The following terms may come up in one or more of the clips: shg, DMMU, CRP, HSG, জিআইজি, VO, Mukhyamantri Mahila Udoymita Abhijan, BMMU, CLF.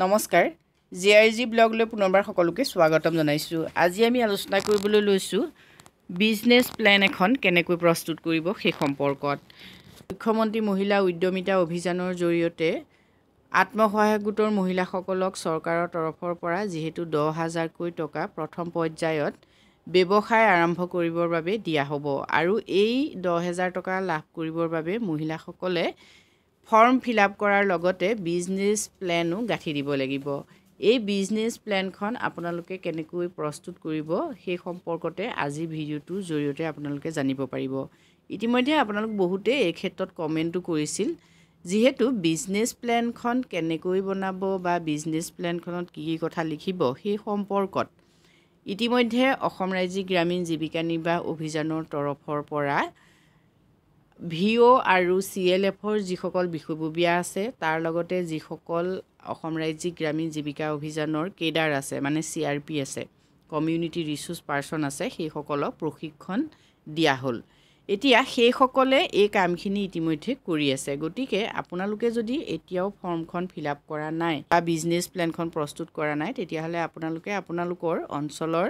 নমস্কাৰ জিআইজি ব্লগলৈ পুনৰবাৰ সকলোকে স্বাগতম জনাইছো আজি আমি আলোচনা কৰিবলৈ লৈছো বিজনেছ প্ল্যান এখন কেনেকৈ প্ৰস্তুত কৰিব সেই সম্পৰ্কত মুখ্যমন্ত্ৰী মহিলা উদ্যমিতা অভিযানৰ জৰিয়তে আত্মসহায়ক গোটৰ মহিলাসকলক চৰকাৰৰ তৰফৰ পৰা যেহেতু 10000 কোটি টকা প্ৰথম পৰ্যায়ত ব্যৱসায় আৰম্ভ কৰিবৰ বাবে দিয়া হ'ব আৰু এই 10000 টকা লাভ কৰিবৰ বাবে মহিলাসকলে फॉर्म फिलअप करार लगते बिजनेस प्लानो गाठी দিব লাগিব এই বিজনেস প্ল্যানখন আপোনালোকে কেনেকৈ প্ৰস্তুত কৰিব সেই সম্পৰ্কতে আজি ভিডিওটো জৰিয়তে আপোনালোকে জানিব পাৰিব ইতিমধ্যে আপোনালোক বহুতে এই ক্ষেত্ৰত কমেন্টও কৰিছিল যিহেতু বিজনেস প্ল্যানখন কেনেকৈ বনাব বা বিজনেস প্ল্যানখনত কি কি কথা লিখিব সেই সম্পৰ্কত ইতিমধ্যে অসম ৰাজ্যিক গ্ৰামীণ জীৱিকা নিৰ্বাহ অভিযানৰ তৰফৰ পৰা VO আৰু CLF ৰ যিসকল বিষয়ববীয়া আছে তাৰ লগতে যিসকল অসম ৰাজ্যিক গ্ৰামীণ জীৱিকা অভিযানৰ কেডাৰ আছে মানে CRP আছে কমিউনিটি ৰিসোৰ্স পাৰসন আছে সেই সকলক প্ৰশিক্ষণ দিয়া হল এতিয়া সেই সকলে এই কামখিনি ইতিমধ্যে কৰি আছে গতিকে আপোনালোকে যদি এতিয়াও ফৰ্মখন ফিলআপ কৰা নাই বা বিজনেস প্ল্যানখন প্ৰস্তুত কৰা নাই তেতিয়া হলে আপোনালোকে আপোনালোকৰ অঞ্চলৰ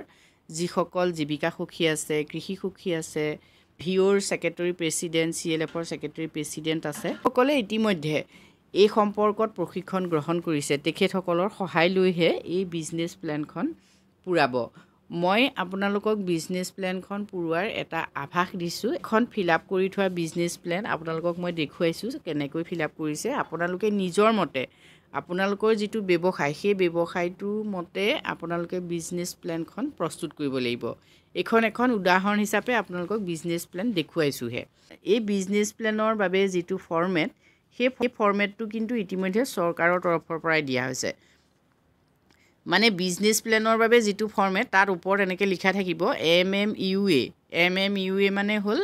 যিসকল জীৱিকা সখী আছে কৃষি সখী আছে ভিওৰ সেক্ৰেটাৰি প্ৰেসিডেন্ট CLF ৰ সেক্ৰেটাৰি প্ৰেসিডেন্ট আছে সকলে ইতিমধ্যে এই সম্পৰ্কত প্ৰশিক্ষণ গ্ৰহণ কৰিছে তেখেতসকলৰ সহায় লৈহে এই বিজনেস প্ল্যানখন পুৰাব মই আপোনালোকক বিজনেস প্ল্যানখন পুৰুৱাৰ এটা আভাস দিছো এখন ফিলআপ কৰি থোৱা বিজনেস প্ল্যান আপোনালোকক মই দেখুৱাইছো কেনেকৈ ফিলআপ কৰিছে আপোনালোকে নিজৰ মতে আপোনালোকৰ যেটো ব্যৱসায় সেই ব্যৱসায়টো মতে আপোনালোকে বিজনেস প্ল্যানখন প্ৰস্তুত কৰিব লাগিব এখন এখন উদাহৰণ হিচাপে আপোনালোকক বিজনেস প্ল্যান দেখুৱাইছো হে এই বিজনেস প্ল্যানৰ বাবে যেটো ফৰ্মেট সেই ফৰ্মেটটো কিন্তু ইতিমধ্যে চৰকাৰৰ তৰফৰ পৰা দিয়া হৈছে মানে বিজনেস প্ল্যানৰ বাবে যেটো ফৰ্মেট তাৰ ওপৰত এনেকৈ লিখা থাকিব BMMU মানে হল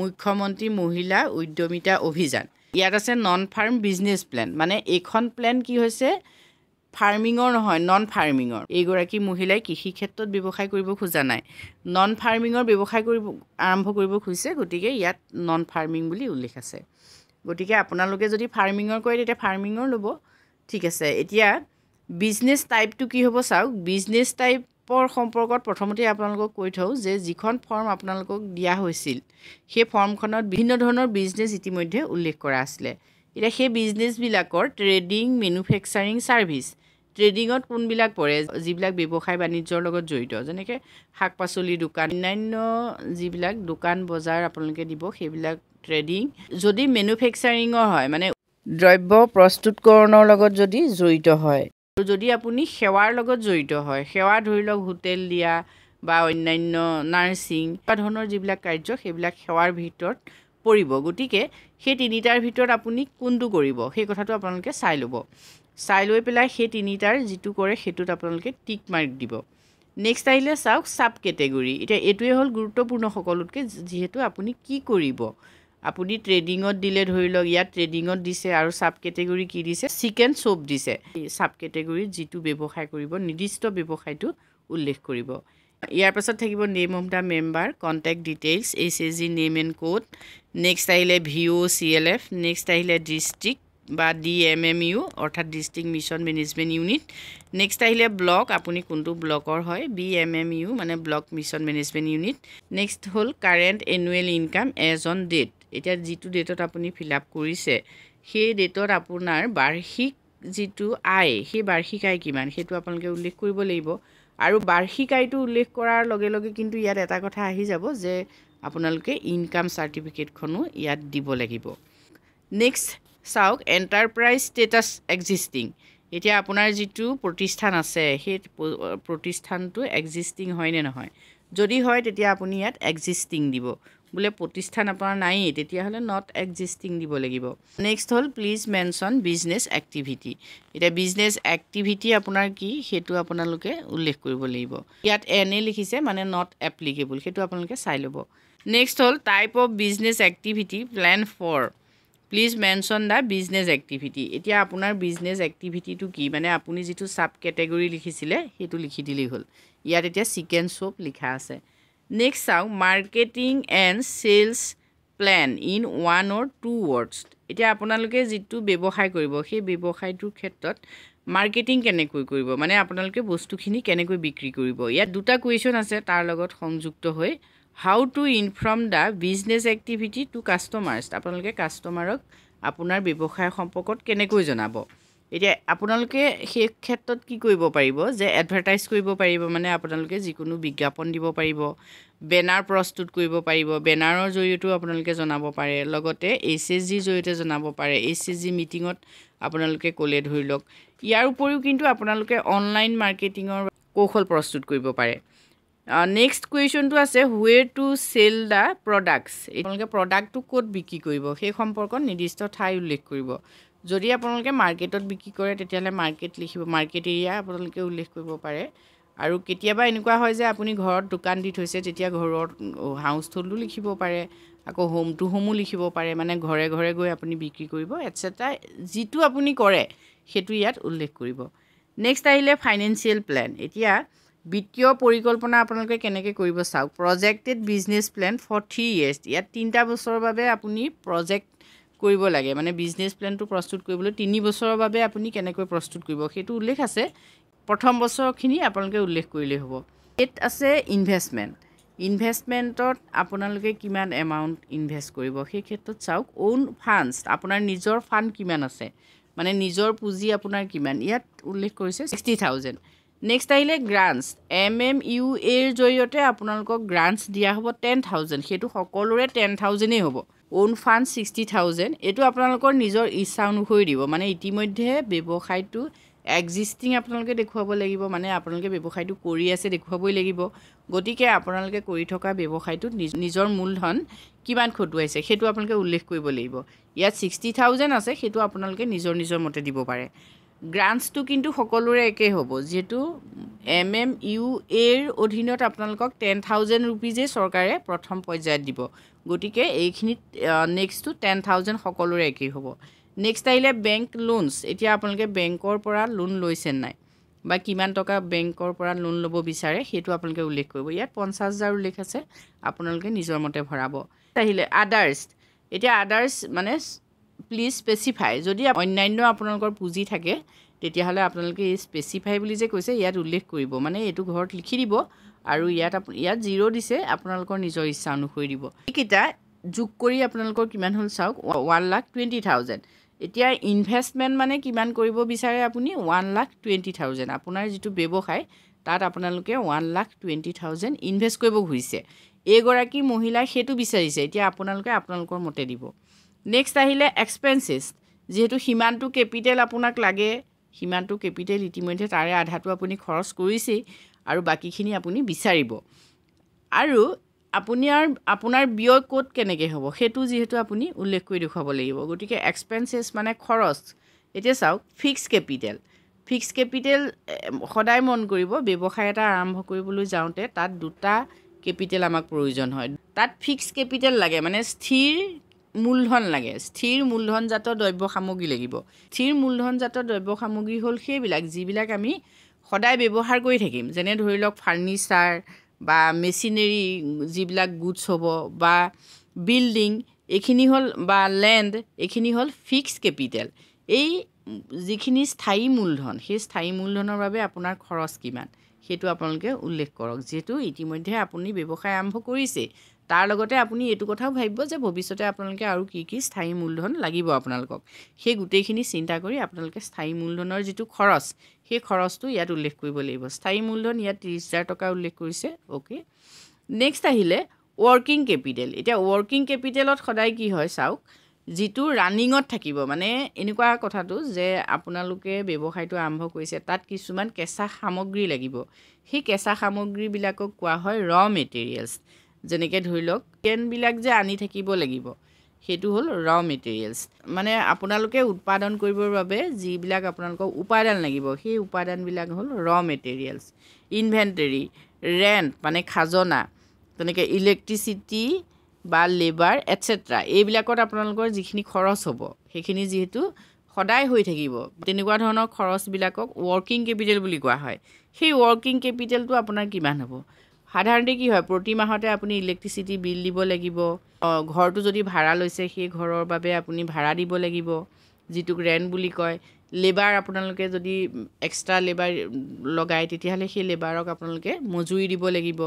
মুখ্যমন্ত্ৰী মহিলা উদ্যমিতা অভিযান ইয়াত আছে নন ফাৰ্ম বিজনেস প্ল্যান মানে এখন প্ল্যান কি হৈছে ফাৰ্মিংৰ নহয় নন ফাৰ্মিংৰ এইগৰাকী মহিলাই কৃষি ক্ষেত্ৰত ব্যৱসায় কৰিব খোজা নাই নন ফাৰ্মিংৰ ব্যৱসায় কৰিব আৰম্ভ কৰিব খুজিছে গতিকে ইয়াত নন ফাৰ্মিং বুলি উল্লেখ আছে গতিকে আপোনালোকে যদি ফাৰ্মিংৰ কয় তেতিয়া ফাৰ্মিংৰ লব ঠিক আছে এতিয়া বিজনেস টাইপটো কি হ'ব চাওক বিজনেস টাইপৰ সম্পৰ্কত প্ৰথমতে আপোনালোকক কৈ থও যে যিখন ফৰ্ম আপোনালোকক দিয়া হৈছিল সেই ফৰ্মখনত বিভিন্ন ধৰণৰ বিজনেস ইতিমধ্যে উল্লেখ কৰা আছিল এতিয়া সেই বিজনেস বিলাকৰ ট্ৰেডিং মেনুফেকচাৰিং সাৰ্ভিস ট্ৰেডিংত কোন বিলাক পৰে যিবিলাক ব্যৱসায় বাণিজ্যৰ লগত জড়িত যেনেকৈ শাকপাচলি দোকান অন্যান্য যিবিলাক দোকান বজাৰ আপোনালোকে দিব সেইবিলাক ট্ৰেডিং যদি মেনুফেকচাৰিংৰ হয় মানে দ্ৰব্য প্ৰস্তুতকৰণৰ লগত যদি জড়িত হয় যদি আপুনি সেৱাৰ লগত জড়িত হয় সেৱা ধৰি লওক হোটেল দিয়া বা অন্যান্য নাৰ্সিং বা ধৰণৰ যিবিলাক কাৰ্য সেইবিলাক সেৱাৰ ভিতৰত পৰিব গতিকে সেই তিনিটাৰ ভিতৰত আপুনি কোনটো কৰিব সেই কথাটো আপোনালোকে চাই লব চাই লৈ পেলাই সেই তিনিটাৰ যেটো কৰে সেটোত আপোনালোকে টিক মাৰ্ক দিব নেক্সট আইলে চাওক সাব কেটেগৰি এটা এটোৱে হল গুৰুত্বপূৰ্ণ সকলোতকে যেহেতু আপুনি কি কৰিব আপুনি ট্ৰেডিংত দিলে ধৰি লওক ইয়াত ট্ৰেডিংত দিছে আৰু সাব কেটেগৰি কি দিছে চিকেন চপ দিছে সাব কেটেগৰিত যেটো ব্যৱসায় কৰিব নিৰ্দিষ্ট ব্যৱসায়টো উল্লেখ কৰিব ইয়াৰ পাছত থাকিব name of the member contact details HSG name and code next আইলে VO CLF নেক্সট আইলে ডিস্ট্রিক্ট বা DMMU অর্থাৎ district mission management unit next আইলে ব্লক আপুনি কোনটো ব্লকৰ হয় BMMU মানে block mission management unit next হল current annual income as on date এতিয়া যেটো ডেটত আপুনি ফিলআপ কৰিছে সেই ডেটৰ আপোনাৰ বাৰ্ষিক যেটো আয় সেই বাৰ্ষিক আয় কিমান সেটো আপোনালোকে উল্লেখ কৰিব লাগিব আৰু বাৰ্ষিক আয়টো উল্লেখ কৰাৰ লগে লগে কিন্তু ইয়াত এটা কথা আহি যাব যে আপোনালোকে ইনকাম সার্টিফিকেটখনো ইয়াত দিব লাগিব নেক্সট সাওক এন্টারপ্রাইজ স্ট্যাটাস এক্সিস্টিং এতিয়া আপোনাৰ যেটো প্ৰতিষ্ঠান আছে সেই প্ৰতিষ্ঠানটো এক্সিস্টিং হয় নে নহয় যদি হয় তেতিয়া আপুনি ইয়াত এক্সিস্টিং দিব বুলে প্রতিষ্ঠান আপোনাৰ নাই তেতিয়া হলে নট এক্সিস্টিং দিব লাগিব নেক্সট হল প্লিজ মেনশন বিজনেস অ্যাক্টিভিটি এটা বিজনেস অ্যাক্টিভিটি আপোনাৰ কি হেতু আপোনালোকে উল্লেখ কৰিব লাগিব ইয়াত এনে লিখিছে মানে নট এপ্লিকেবল হেতু আপোনালোকে চাই লব নেক্সট হল type of business activity plan for please mention the business activity এতিয়া আপোনাৰ বিজনেস অ্যাক্টিভিটিটো কি মানে আপুনি যেটো সাব ক্যাটাগরি লিখিছিলে হেতু লিখি দিলেই হল ইয়াত এতিয়া চিকেন চপ লিখা আছে Next out marketing and sales plan in 1 or 2 words. It is a bebo high goribo, he bebo high to ketot marketing কেনেকৈ কৰিব মানে আপোনালকে বস্তুখিনি কেনেকৈ বিক্ৰী কৰিব ইয়া দুটা কোৱেশ্চন আছে তাৰ লগত সংযুক্ত হৈ how to inform the business activity to customers আপোনালকে কাস্টমাৰক আপোনাৰ ব্যৱসায় সম্পৰ্কত কেনেকৈ জনাব এতিয়া আপোনালকে সেই ক্ষেত্ৰত কি কৰিব পাৰিব যে এডভাৰটাইজ কৰিব পাৰিব মানে আপোনালকে যিকোনো বিজ্ঞাপন দিব পাৰিব বেনাৰ প্ৰস্তুত কৰিব পাৰিব বেনাৰৰ জৰিয়তে আপোনালকে জনাব পাৰে লগতে এছএছজি জৰিয়তে জনাব পাৰে এছএছজি মিটিংত আপোনালকে কোলে ধৰি লওক ইয়াৰ উপৰিও কিন্তু আপোনালকে অনলাইন মাৰ্কেটিংৰ কৌশল প্ৰস্তুত কৰিব পাৰে নেক্সট কোৱেশ্চনটো আছে where to sell the products আপোনালকে প্ৰডাক্টটো ক'ত বিক্ৰী কৰিব সেই সম্পৰ্কত নিৰ্দিষ্ট ঠাই উল্লেখ কৰিব যদি আপোনালকে মাৰ্কেটত বিক্ৰী কৰে তেতিয়ালে মাৰ্কেট লিখিব মাৰ্কেট এৰিয়া আপোনালকে উল্লেখ কৰিব পাৰে আৰু কেতিয়াবা এনেকুৱা হয় যে আপুনি ঘৰত দোকান দি থৈছে তেতিয়া ঘৰৰ হাউচহোল্ডো লিখিব পাৰে আকৌ হোম টু হোমো লিখিব পাৰে মানে ঘৰে ঘৰে গৈ আপুনি বিক্ৰী কৰিব এটসেট্ৰা যেটো আপুনি কৰে সেটো ইয়াত উল্লেখ কৰিব নেক্সট আহিলে ফাইনান্সিয়েল প্ল্যান এতিয়া বিত্তীয় পৰিকল্পনা আপোনালকে কেনেকৈ কৰিব চাওক projected business plan for 3 years ইয়াত 3টা বছৰৰ বাবে আপুনি প্ৰজেক্ট কৰিব লাগে মানে বিজনেস প্ল্যানটো প্ৰস্তুত কৰিবলৈ 3 বছৰৰ বাবে আপুনি কেনেকৈ প্ৰস্তুত কৰিব সেটো উল্লেখ আছে প্ৰথম বছৰখিনি আপোনালকে উল্লেখ কৰিলে হ'ব এট আছে ইনভেষ্টমেন্ট ইনভেষ্টমেন্টত আপোনালকে কিমান এমাউন্ট ইনভেষ্ট কৰিব সেই ক্ষেত্ৰত চাওক ওন ফান্ডস আপোনাৰ নিজৰ ফান্ড কিমান আছে মানে নিজৰ পুঁজি আপোনাৰ কিমান ইয়াত উল্লেখ কৰিছে 60000 নেক্সট আইলে গ্ৰান্টস এমএমইউ এৰ জৰিয়তে আপোনালকক গ্ৰান্টস দিয়া হ'ব 10000 সেইটো সকলোৰে 10000 এ হ'ব ওন ফান্ড 60000 এটো আপোনালকৰ নিজৰ ইচ্ছা অনুসৰি দিব মানে ইতিমধ্যে ব্যৱসায়টো এক্সিস্টিং আপোনালকে দেখুৱাব লাগিব মানে আপোনালকে ব্যৱসায়টো কৰি আছে দেখুৱাবই লাগিব গতিকে আপোনালকে কৰি থকা ব্যৱসায়টো নিজৰ মূলধন কিমান খটুৱাইছে সেটো আপোনালকে উল্লেখ কৰিব লাগিব ইয়াত 60000 আছে সেটো আপোনালকে নিজৰ নিজৰ মতে দিব পাৰে গ্ৰান্টসটো কিন্তু সকলোৰে একে হ'ব যেটো এমএমইউ এৰ অধীনত আপোনালকক 10000 ৰুপিজে সৰকাৰে প্ৰথম পৰ্যায়ত দিব গতিকে এইখিনিত নেক্সট 10000 সকলোৰে একে হ'ব নেক্সট আইলে ব্যাংক লোনস এতিয়া আপোনালকে ব্যাংকৰ পৰা লোন লৈছেন নাই বা কিমান টকা ব্যাংকৰ পৰা লোন লব বিচাৰে সেটো আপোনালকে উল্লেখ কৰিব ইয়াত 50000 উল্লেখ আছে আপোনালকে নিজৰ মতে ভৰাব তাইলে আদাৰ্স এতিয়া আদাৰ্স মানে প্লিজ স্পেসিফাই যদি অন্যান্য আপোনালকৰ পুঁজি থাকে তেতিয়া হলে আপোনালকে স্পেসিফাই বুলি যে কৈছে ইয়াত উল্লেখ কৰিব মানে এটো ঘৰত লিখি দিব আৰু ইয়াত জিৰো দিছে আপোনালকৰ নিজৰ ইচ্ছা অনুসৰি দিব কিটা যোগ কৰি আপোনালকৰ কিমান হল চাওক 120000 এতিয়া ইনভেষ্টমেন্ট মানে কিমান কৰিব বিচাৰে আপুনি 120000 আপোনাৰ যেটো ব্যৱসায় তাত আপোনালকে 120000 ইনভেষ্ট কৰিব খুজিছে এগৰাকী মহিলা হেতু বিচাৰিছে এতিয়া আপোনালকে আপোনালকৰ মতে দিব নেক্সট আহিলে এক্সপেন্সেস যেহেতু হিমানটো ক্যাপিটাল আপোনাক লাগে হিমানটো ক্যাপিটাল ইতিমধ্যে তাৰে আধাটো আপুনি খৰচ কৰিছে আৰু বাকিখিনি আপুনি বিচাৰিব আৰু আপুনিৰ আপোনাৰ ব্যয় কোড কেনেকৈ হ'ব সেটো যেহেতু আপুনি উল্লেখ কৰি দেখুৱাব লাগিব গতিকে এক্সপেন্সেস মানে খৰচ এতিয়া চাওক ফিক্স ক্যাপিটাল সদায় মন কৰিব ব্যৱসায় এটা আৰম্ভ কৰিবলৈ যাওঁতে তাত দুটা ক্যাপিটাল আমাক প্ৰয়োজন হয় তাত ফিক্স ক্যাপিটাল লাগে মানে স্থিৰ মূলধন লাগে স্থিৰ মূলধনজাত দ্ৰব্য সামগ্ৰী লাগিব স্থিৰ মূলধনজাত দ্ৰব্য সামগ্ৰী হল সেইবিলাক যিবিলাক আমি সদায় ব্যৱহাৰ কৰি থাকিম যেনে ধৰি লওক ফাৰ্নিচাৰ বা মেচিনাৰী যিবিলাক গুডছ হ'ব বা বিল্ডিং এখিনি হল বা ল্যান্ড এখিনি হল ফিক্সড ক্যাপিটাল এই যিখিনি স্থায়ী মূলধন সেই স্থায়ী মূলধনৰ বাবে আপোনাৰ খৰচ কিমান সেটো আপোনালকে উল্লেখ কৰক যেটো ইতিমধ্যে আপুনি ব্যৱসায় আৰম্ভ কৰিছে তাৰ লগতে আপুনি এটো কথাও ভাবিব যে ভৱিষ্যতে আপোনালকে আৰু কি স্থায়ী মূলধন লাগিব আপোনালকক সেই গুটেখিনি চিন্তা কৰি আপোনালকে স্থায়ী মূলধনৰ যেটো খৰচ সেই খৰচটো ইয়াত উল্লেখ কৰিব লাগিব স্থায়ী মূলধন ইয়াত 30000 টকা উল্লেখ কৰিছে ওকে নেক্সট আহিলে ওয়াৰ্কিং ক্যাপিটাল এটা ওয়াৰ্কিং ক্যাপিটালত সদায় কি হয় চাওক যেটো ৰানিংত থাকিব মানে এনেকুৱা কথাটো যে আপোনালকে ব্যৱসায়টো আৰম্ভ কৰিছে তাত কিছুমান কেঁচা সামগ্ৰী লাগিব সেই কেঁচা সামগ্ৰীবিলাকক কোৱা হয় ৰ মেটেৰিয়েলস জনেকে ধৰি লওক কেন বিলাক যে আনি থাকিব লাগিব হেতু হল ৰ মেটেৰিয়েলস মানে আপোনালকে উৎপাদন কৰিবৰ বাবে যিবিলাক আপোনালকক উপাদান লাগিব সেই উপাদান বিলাক হল ৰ মেটেৰিয়েলস ইনভেন্টৰী ৰেন্ট মানে খাজনা জনেকে ইলেক্ট্ৰিসিটি বা লেবাৰ এটসেট্ৰা এইবিলাকত আপোনালকৰ যিখিনি খৰচ হ'ব সেইখিনি যেহেতু সদায় হৈ থাকিব তেনেকুৱা ধৰণৰ খৰচ বিলাকক ওয়াৰ্কিং ক্যাপিটাল বুলি কোৱা হয় সেই ওয়াৰ্কিং ক্যাপিটালটো আপোনাৰ কিমান হ'ব সাধাৰণতে কি হয় প্ৰতি মাহতে আপুনি ইলেক্ট্ৰিসিটি বিল দিব লাগিব ঘৰটো যদি ভাড়া লৈছে সেই ঘৰৰ বাবে আপুনি ভাড়া দিব লাগিব যেটো ৰেন্ট বুলি কয় labor আপোনালোকে যদি extra labor লগাই তেতিয়ালে সেই laborক আপোনালোকে মজুৰি দিব লাগিব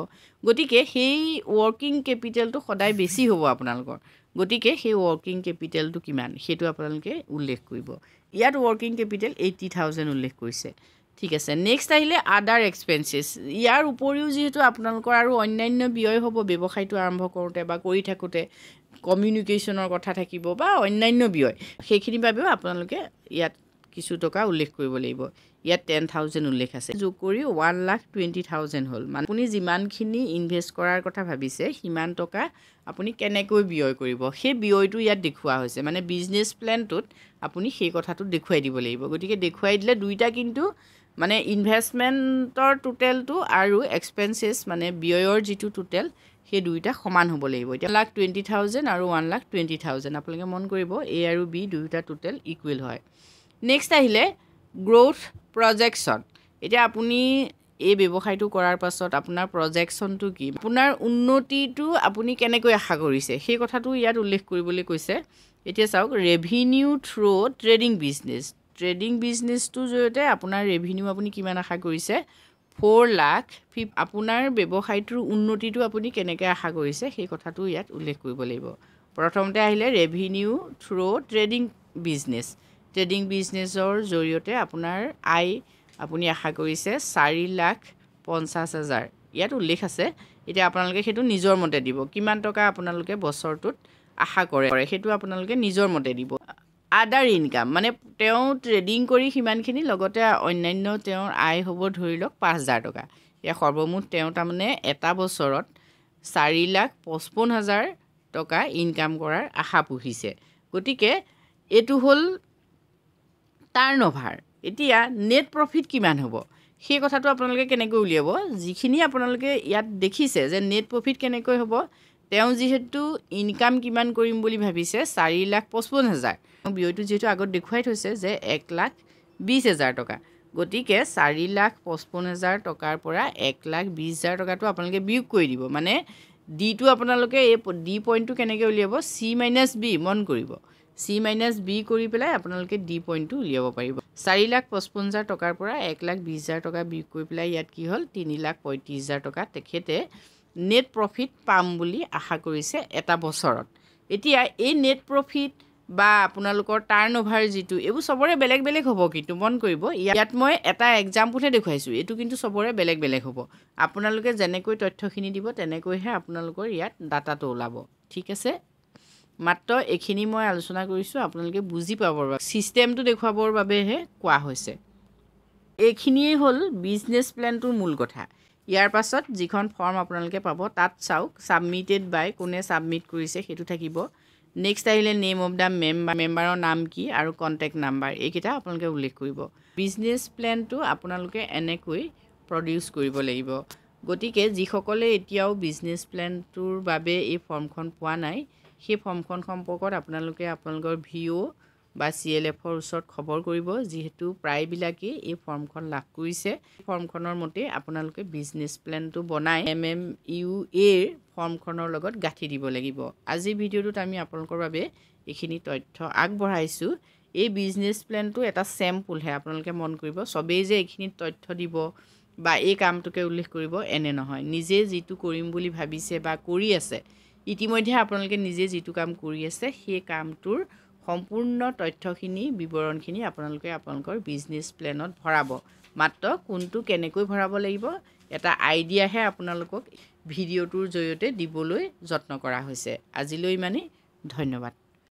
গতিকে সেই working capital টো সদায় বেছি হ'ব আপোনালোকৰ গতিকে সেই working capital টো কিমান সেইটো আপোনালোকে উল্লেখ কৰিব ইয়াত working capital 80000 উল্লেখ কৰিছে ঠিক আছে নেক্সট আহিলে আদাৰ এক্সপেন্সেস ইয়াৰ উপৰিও যেহেতু আপোনালোকৰ আৰু অন্যান্য ব্যয় হ'ব ব্যৱসায়টো আৰম্ভ কৰোতে বা কৰি থাকোতে কমিউনিকেচনৰ কথা থাকিব বা অন্যান্য ব্যয় সেইখিনি বাবে আপোনালোকে ইয়াত কিছু টকা উল্লেখ কৰিব লাগিব ইয়াত 10000 উল্লেখ আছে যোগ কৰি 120000 হল মানে আপুনি যিমানখিনি ইনভেস্ট কৰাৰ কথা ভাবিছে সিমান টকা আপুনি কেনেকৈ ব্যয় কৰিব সেই ব্যয়টো ইয়াত দেখুৱা হৈছে মানে বিজনেস প্ল্যানটোত আপুনি সেই কথাটো দেখুৱাই দিব লাগিব গতিকে দেখুৱাই দিলে দুইটা কিন্তু মানে ইনভেস্টমেন্টৰ টোটালটো আৰু এক্সপেন্সেস মানে ব্যয়ৰ যেটো টোটাল সেই দুইটা সমান হ'ব লাগিব এটা 120000 আৰু 120000 আপোনালোকে মন কৰিব এ আৰু বি দুইটা টোটাল ইকুৱেল হয় Next আহিলে growth projection. এটা আপুনি এই ব্যৱসায়টো কৰাৰ পাছত আপোনাৰ projectionটো কি? আপোনাৰ উন্নতিটো আপুনি কেনেকৈ আশা কৰিছে? সেই কথাটো ইয়াত উল্লেখ কৰিবলৈ কৈছে। এতিয়া চাওক revenue through trading business. Trading business টো জৰিয়তে আপোনাৰ revenue আপুনি কিমান আশা কৰিছে? 4 লাখ আপোনাৰ ব্যৱসায়টোৰ উন্নতিটো আপুনি কেনেকৈ আশা কৰিছে? সেই কথাটো ইয়াত উল্লেখ কৰিব লাগিব। প্ৰথমতে আহিলে revenue through trading business. Trading business or জৰিয়তে আপোনাৰ আই আপুনি আশা কৰিছে 450000 ইয়াত উল্লেখ আছে এটা আপোনালোকে হেতু নিজৰ মতে দিব কিমান টকা আপোনালোকে বছৰটোত আশা কৰে হেতু আপোনালোকে নিজৰ মতে দিব আদাৰ ইনকাম মানে তেওঁ ট্ৰেডিং কৰি হিমানখিনি লগতে অন্যান্য তেওঁৰ আই হ'ব ধৰি লওক 5000 টকা ইয়া সৰ্বমুঠ তেওঁ তাৰমানে এটা বছৰত 455000 টকা ইনকাম কৰাৰ আশা পুহিছে গতিকে এটো হল Turnover. এতিয়া net profit কিমান হ'ব সেই কথাটো আপোনালোকে কেনেকৈ উলিয়াব যিখিনি আপোনালোকে ইয়াত দেখিছে যে net profit কেনেকৈ হ'ব তেওঁ যেহেতু ইনকাম কিমান কৰিম বুলি ভাবিছে 455000 বিয়টো যেটো আগত দেখুৱাই থৈছে যে 120000 টকা গতিকে 455000 টকাৰ পৰা 120000 টকাটো আপোনালোকে বিয়োগ কৰি দিব মানে ডি টো আপোনালোকে এই ডি পইণ্টটো কেনেকৈ উলিয়াব c - b মন কৰিব C minus B कोरी पिलाए अपना लोग के D point टू लिया वापरी सारी लाख 55,000 टकार पड़ा 1,20,000 टका B कोरी पिलाए याद की हल 3,35,000 टका तकहेते net profit पाम बुली आहा कोरी से ऐता बसरत इतिया ये net profit बा अपना लोग को turnover जीतू ये वो सबोरे बेलेग बेलेग होगा की तुम्हान कोरी बो याद मौए ऐता example है देखो ऐसू ये तो किन्तु सबोरे बेलेग बेलेग होगा अपना लोग के जने कोई तथ्य ही नहीं दिवो तने कोई है अपना लोग को याद डाटा तो लाभो ठीक है से মাত্ৰ এখিনি মই আলোচনা কৰিছো আপোনালোকে বুজি পাবৰ বাবে সিস্টেমটো দেখুৱাবৰ বাবেহে কোৱা হৈছে এখিনিয়ে হল বিজনেস প্ল্যানটোৰ মূল কথা ইয়াৰ পাছত যিখন ফৰ্ম আপোনালোকে পাব তাত চাওক সাবমিটেড বাই কোনে সাবমিট কৰিছে হেতু থাকিব নেক্সট আহিলে নেম অফ দা মেম্বাৰ মেম্বাৰৰ নাম কি আৰু কন্টাক্ট নাম্বাৰ এইকেইটা আপোনালোকে উল্লেখ কৰিব বিজনেস প্ল্যানটো আপোনালোকে এনেকৈ প্ৰডিউস কৰিব লাগিব গতিকে যিসকলে এতিয়াও বিজনেস প্ল্যানটোৰ বাবে এই ফৰ্মখন পোৱা নাই हे फर्मखन सम्पर्कत आपनालोके आपनलगर VO बा CLF र उसर खबर करिवो जेहेतु प्राय बिलाके ए फर्मखन लाभ करिसे फर्मखनर मते आपनालोके बिजनेस प्लान तो बनाय BMMU एर फर्मखनर लगत गाठी दिबो लागिबो আজি ভিডিওটোত আমি आपनलगर বাবে এখিনি তথ্য আগবঢ়াইছো এই বিজনেস প্লান তো এটা স্যাম্পল হে आपनलके মন করিবো সবেই যে এখিনি তথ্য দিব বা এই কামটোকে উল্লেখ করিব এনে নহয় নিজে যেটু কৰিম বুলি ভাবিছে বা কৰি আছে ইতিমধ্যে আপোনালোকে নিজে যেটু কাম কৰি আছে সেই কামটোৰ সম্পূৰ্ণ তথ্যখিনি বিৱৰণখিনি আপোনালোকে আপোনালোকৰ বিজনেস প্লেনত ভৰাব মাত্ৰ কোনটো কেনেকৈ ভৰাব লাগিব এটা আইডিয়া হে আপোনালোকক ভিডিওটোৰ জৰিয়তে দিবলৈ যত্ন কৰা হৈছে আজিলৈ ইমানেই ধন্যবাদ